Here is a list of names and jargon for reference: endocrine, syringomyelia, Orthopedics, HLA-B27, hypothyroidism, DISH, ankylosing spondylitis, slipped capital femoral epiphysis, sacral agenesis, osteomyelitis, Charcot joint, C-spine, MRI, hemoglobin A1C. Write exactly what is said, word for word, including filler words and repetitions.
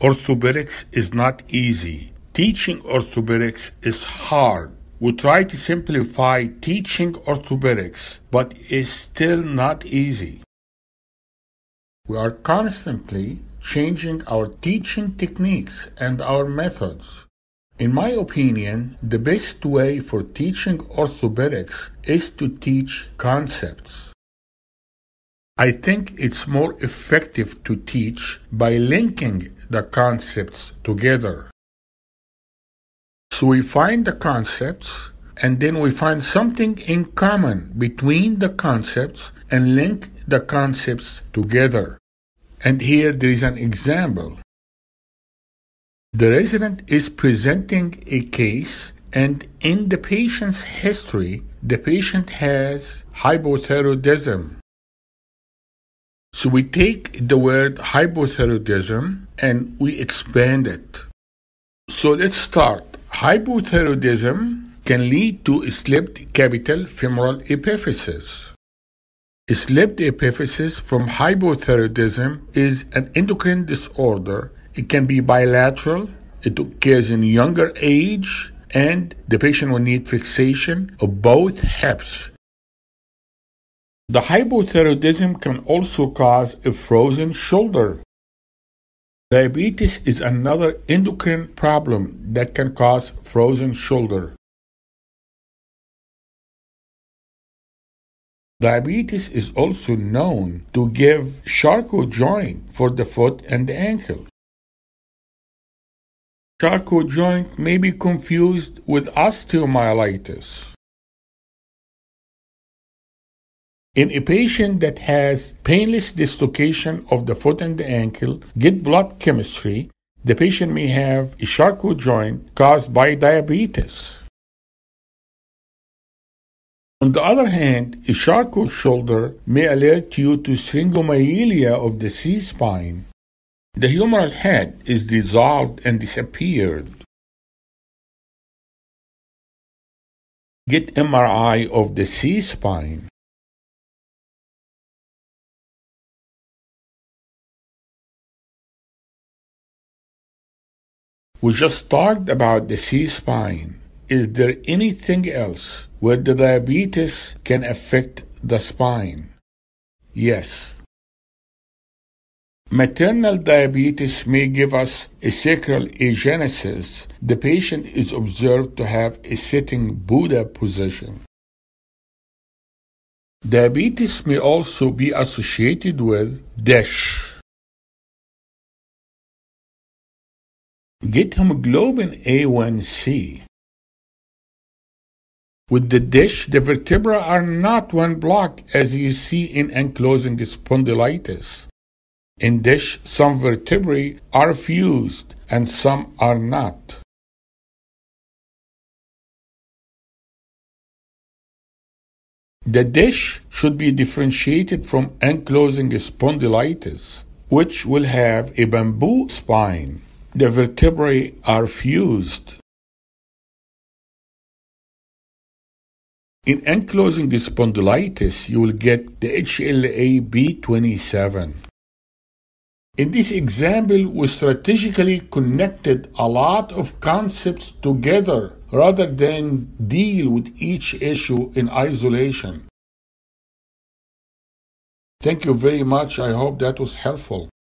Orthopedics is not easy. Teaching orthopedics is hard. We try to simplify teaching orthopedics, but it's still not easy. We are constantly changing our teaching techniques and our methods. In my opinion, the best way for teaching orthopedics is to teach concepts. I think it's more effective to teach by linking the concepts together. So we find the concepts, and then we find something in common between the concepts and link the concepts together. And here there is an example. The resident is presenting a case, and in the patient's history, the patient has hypothyroidism. So we take the word hypothyroidism and we expand it. So let's start. Hypothyroidism can lead to slipped capital femoral epiphysis. A slipped epiphysis from hypothyroidism is an endocrine disorder. It can be bilateral, it occurs in younger age, and the patient will need fixation of both hips. The hypothyroidism can also cause a frozen shoulder. Diabetes is another endocrine problem that can cause frozen shoulder. Diabetes is also known to give Charcot joint for the foot and the ankle. Charcot joint may be confused with osteomyelitis. In a patient that has painless dislocation of the foot and the ankle, good blood chemistry, the patient may have a Charcot joint caused by diabetes. On the other hand, a Charcot shoulder may alert you to syringomyelia of the C-spine. The humeral head is dissolved and disappeared. Get M R I of the C-spine. We just talked about the C-spine. Is there anything else where the diabetes can affect the spine? Yes. Maternal diabetes may give us a sacral agenesis. The patient is observed to have a sitting Buddha position. Diabetes may also be associated with DISH. Get hemoglobin A one C. With the DISH, the vertebrae are not one block as you see in ankylosing spondylitis. In DISH, some vertebrae are fused and some are not. The DISH should be differentiated from ankylosing spondylitis, which will have a bamboo spine. The vertebrae are fused. In ankylosing spondylitis, you will get the H L A B twenty-seven. In this example, we strategically connected a lot of concepts together rather than deal with each issue in isolation. Thank you very much. I hope that was helpful.